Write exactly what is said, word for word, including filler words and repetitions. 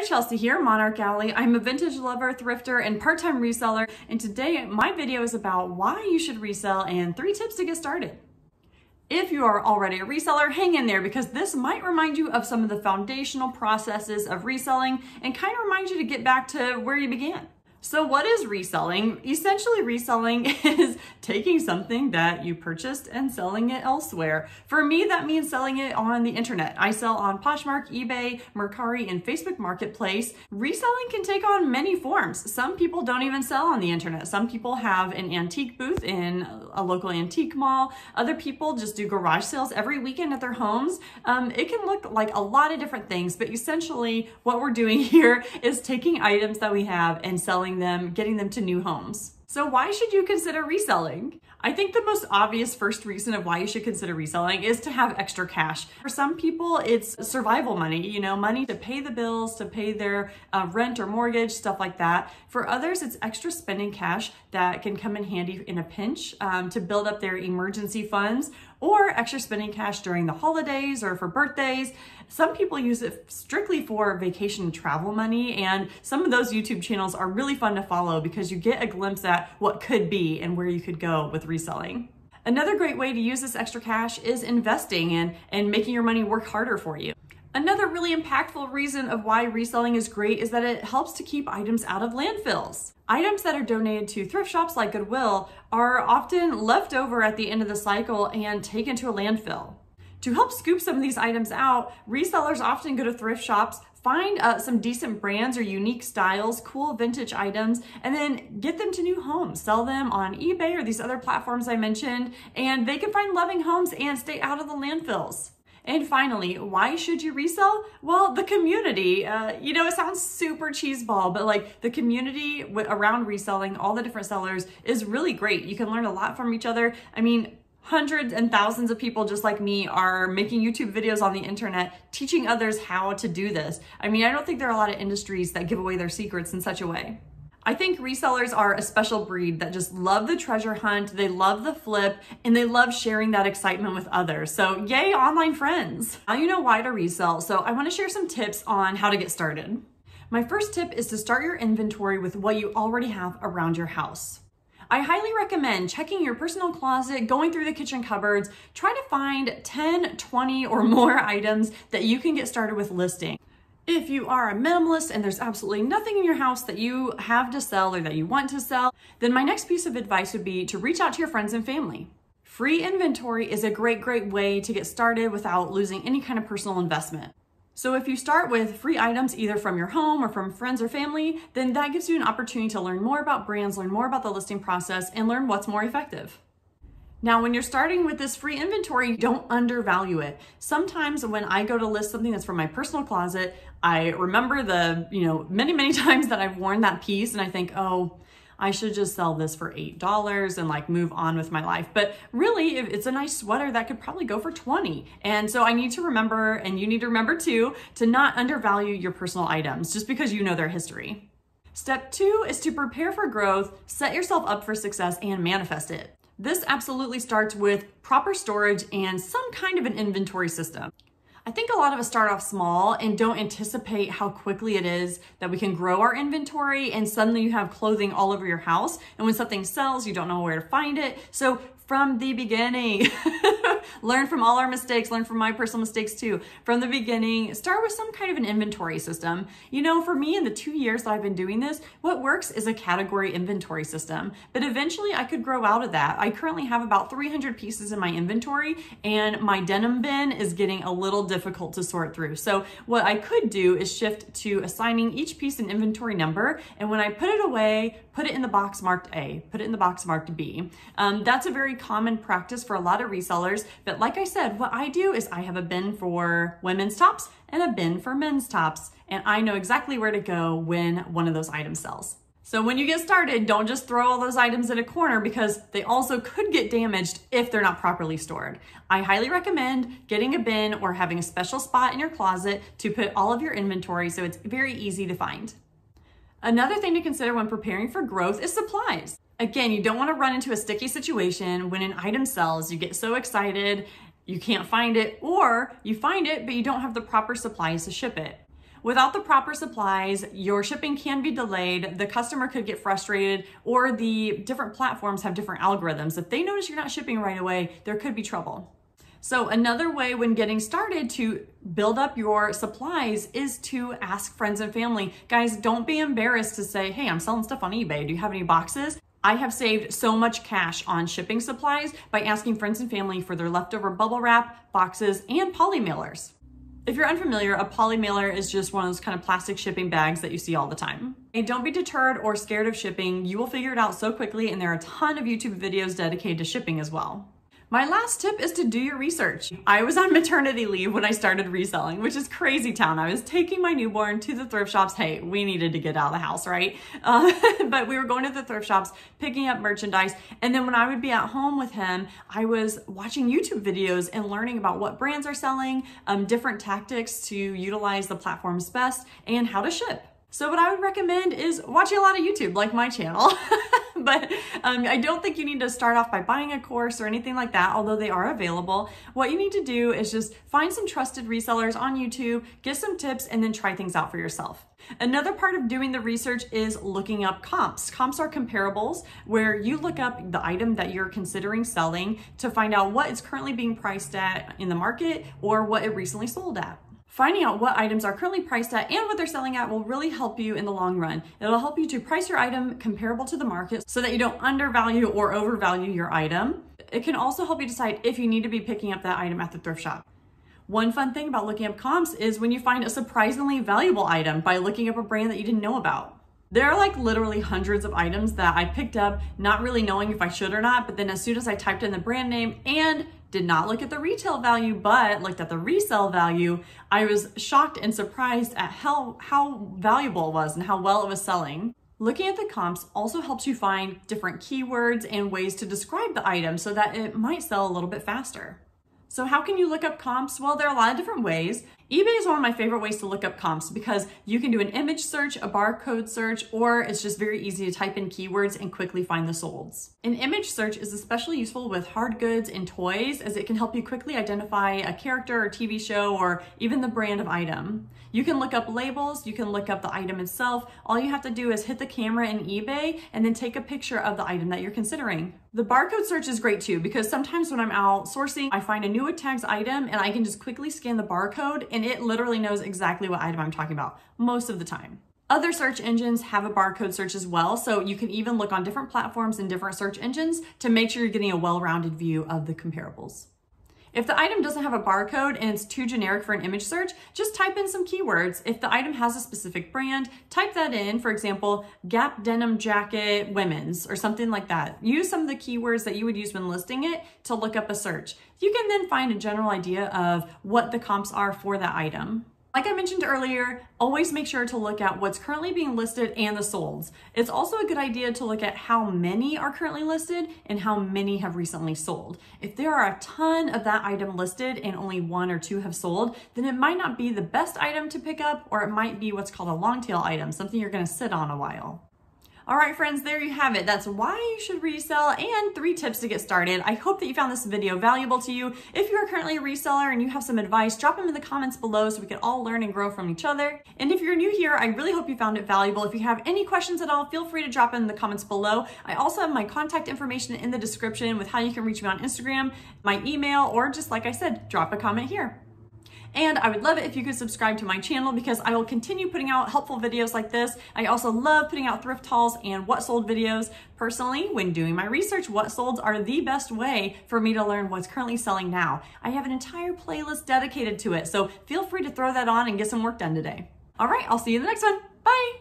there, Chelsea here, Monarch Alley. I'm a vintage lover, thrifter, and part-time reseller, and today my video is about why you should resell and three tips to get started. If you are already a reseller, hang in there because this might remind you of some of the foundational processes of reselling and kind of remind you to get back to where you began. So what is reselling? Essentially, reselling is taking something that you purchased and selling it elsewhere. For me, that means selling it on the internet. I sell on Poshmark, eBay, Mercari, and Facebook Marketplace. Reselling can take on many forms. Some people don't even sell on the internet. Some people have an antique booth in a local antique mall. Other people just do garage sales every weekend at their homes. Um, it can look like a lot of different things, but essentially what we're doing here is taking items that we have and selling them, getting them to new homes. So why should you consider reselling? I think the most obvious first reason of why you should consider reselling is to have extra cash. For some people, it's survival money, you know, money to pay the bills, to pay their uh, rent or mortgage, stuff like that. For others, it's extra spending cash that can come in handy in a pinch um, to build up their emergency funds, or extra spending cash during the holidays or for birthdays. Some people use it strictly for vacation and travel money, and some of those YouTube channels are really fun to follow because you get a glimpse at what could be and where you could go with reselling. Another great way to use this extra cash is investing and, and making your money work harder for you. Another really impactful reason of why reselling is great is that it helps to keep items out of landfills. Items that are donated to thrift shops like Goodwill are often left over at the end of the cycle and taken to a landfill. To help scoop some of these items out, resellers often go to thrift shops, find uh, some decent brands or unique styles, cool vintage items, and then get them to new homes, sell them on eBay or these other platforms I mentioned, and they can find loving homes and stay out of the landfills. And finally, why should you resell? Well, the community, uh, you know, it sounds super cheeseball, but like the community around reselling, all the different sellers, is really great. You can learn a lot from each other. I mean, hundreds and thousands of people just like me are making YouTube videos on the internet, teaching others how to do this. I mean, I don't think there are a lot of industries that give away their secrets in such a way. I think resellers are a special breed that just love the treasure hunt, they love the flip, and they love sharing that excitement with others. So yay, online friends. Now you know why to resell, so I wanna share some tips on how to get started. My first tip is to start your inventory with what you already have around your house. I highly recommend checking your personal closet, going through the kitchen cupboards, try to find ten, twenty, or more items that you can get started with listing. If you are a minimalist and there's absolutely nothing in your house that you have to sell or that you want to sell, then my next piece of advice would be to reach out to your friends and family. Free inventory is a great, great way to get started without losing any kind of personal investment. So if you start with free items either from your home or from friends or family, then that gives you an opportunity to learn more about brands, learn more about the listing process, and learn what's more effective. Now, when you're starting with this free inventory, don't undervalue it. Sometimes when I go to list something that's from my personal closet, I remember the, you know, many, many times that I've worn that piece and I think, oh, I should just sell this for eight dollars and like move on with my life. But really, if it's a nice sweater, that could probably go for twenty dollars. And so I need to remember, and you need to remember too, to not undervalue your personal items just because you know their history. Step two is to prepare for growth, set yourself up for success, and manifest it. This absolutely starts with proper storage and some kind of an inventory system. I think a lot of us start off small and don't anticipate how quickly it is that we can grow our inventory, and suddenly you have clothing all over your house. And when something sells, you don't know where to find it. So from the beginning, learn from all our mistakes, learn from my personal mistakes too. From the beginning, start with some kind of an inventory system. You know, for me, in the two years that I've been doing this, what works is a category inventory system, but eventually I could grow out of that. I currently have about three hundred pieces in my inventory, and my denim bin is getting a little difficult to sort through. So what I could do is shift to assigning each piece an inventory number, and when I put it away, put it in the box marked A, put it in the box marked B. Um, that's a very common practice for a lot of resellers. But like I said, what I do is I have a bin for women's tops and a bin for men's tops, and I know exactly where to go when one of those items sells. So when you get started, don't just throw all those items in a corner because they also could get damaged if they're not properly stored. I highly recommend getting a bin or having a special spot in your closet to put all of your inventory so it's very easy to find. Another thing to consider when preparing for growth is supplies. Again, you don't want to run into a sticky situation when an item sells. You get so excited, you can't find it, or you find it, but you don't have the proper supplies to ship it. Without the proper supplies, your shipping can be delayed, the customer could get frustrated, or the different platforms have different algorithms. If they notice you're not shipping right away, there could be trouble. So another way when getting started to build up your supplies is to ask friends and family. Guys, don't be embarrassed to say, hey, I'm selling stuff on eBay. Do you have any boxes? I have saved so much cash on shipping supplies by asking friends and family for their leftover bubble wrap, boxes, and poly mailers. If you're unfamiliar, a poly mailer is just one of those kind of plastic shipping bags that you see all the time. And don't be deterred or scared of shipping. You will figure it out so quickly, and there are a ton of YouTube videos dedicated to shipping as well. My last tip is to do your research. I was on maternity leave when I started reselling, which is crazy town. I was taking my newborn to the thrift shops. Hey, we needed to get out of the house, right? Uh, but we were going to the thrift shops, picking up merchandise. And then when I would be at home with him, I was watching YouTube videos and learning about what brands are selling, um, different tactics to utilize the platforms best, and how to ship. So what I would recommend is watching a lot of YouTube, like my channel. But um, I don't think you need to start off by buying a course or anything like that, although they are available. What you need to do is just find some trusted resellers on YouTube, get some tips, and then try things out for yourself. Another part of doing the research is looking up comps. Comps are comparables where you look up the item that you're considering selling to find out what it's currently being priced at in the market or what it recently sold at. Finding out what items are currently priced at and what they're selling at will really help you in the long run. It'll help you to price your item comparable to the market so that you don't undervalue or overvalue your item. It can also help you decide if you need to be picking up that item at the thrift shop. One fun thing about looking up comps is when you find a surprisingly valuable item by looking up a brand that you didn't know about. There are like literally hundreds of items that I picked up, not really knowing if I should or not, but then as soon as I typed in the brand name and did not look at the retail value, but looked at the resale value, I was shocked and surprised at how, how valuable it was and how well it was selling. Looking at the comps also helps you find different keywords and ways to describe the item so that it might sell a little bit faster. So how can you look up comps? Well, there are a lot of different ways. eBay is one of my favorite ways to look up comps because you can do an image search, a barcode search, or it's just very easy to type in keywords and quickly find the solds. An image search is especially useful with hard goods and toys as it can help you quickly identify a character or T V show or even the brand of item. You can look up labels, you can look up the item itself. All you have to do is hit the camera in eBay and then take a picture of the item that you're considering. The barcode search is great too because sometimes when I'm out sourcing, I find a new tags item and I can just quickly scan the barcode and it literally knows exactly what item I'm talking about most of the time. Other search engines have a barcode search as well, so you can even look on different platforms and different search engines to make sure you're getting a well-rounded view of the comparables. If the item doesn't have a barcode and it's too generic for an image search, just type in some keywords. If the item has a specific brand, type that in, for example, Gap denim jacket women's or something like that. Use some of the keywords that you would use when listing it to look up a search. You can then find a general idea of what the comps are for that item. Like I mentioned earlier, always make sure to look at what's currently being listed and the solds. It's also a good idea to look at how many are currently listed and how many have recently sold. If there are a ton of that item listed and only one or two have sold, then it might not be the best item to pick up, or it might be what's called a long tail item, something you're gonna sit on a while. All right, friends, there you have it. That's why you should resell and three tips to get started. I hope that you found this video valuable to you. If you are currently a reseller and you have some advice, drop them in the comments below so we can all learn and grow from each other. And if you're new here, I really hope you found it valuable. If you have any questions at all, feel free to drop them in the comments below. I also have my contact information in the description with how you can reach me on Instagram, my email, or just like I said, drop a comment here. And I would love it if you could subscribe to my channel because I will continue putting out helpful videos like this. I also love putting out thrift hauls and what sold videos. Personally, when doing my research, what solds are the best way for me to learn what's currently selling now. I have an entire playlist dedicated to it, so feel free to throw that on and get some work done today. All right, I'll see you in the next one. Bye.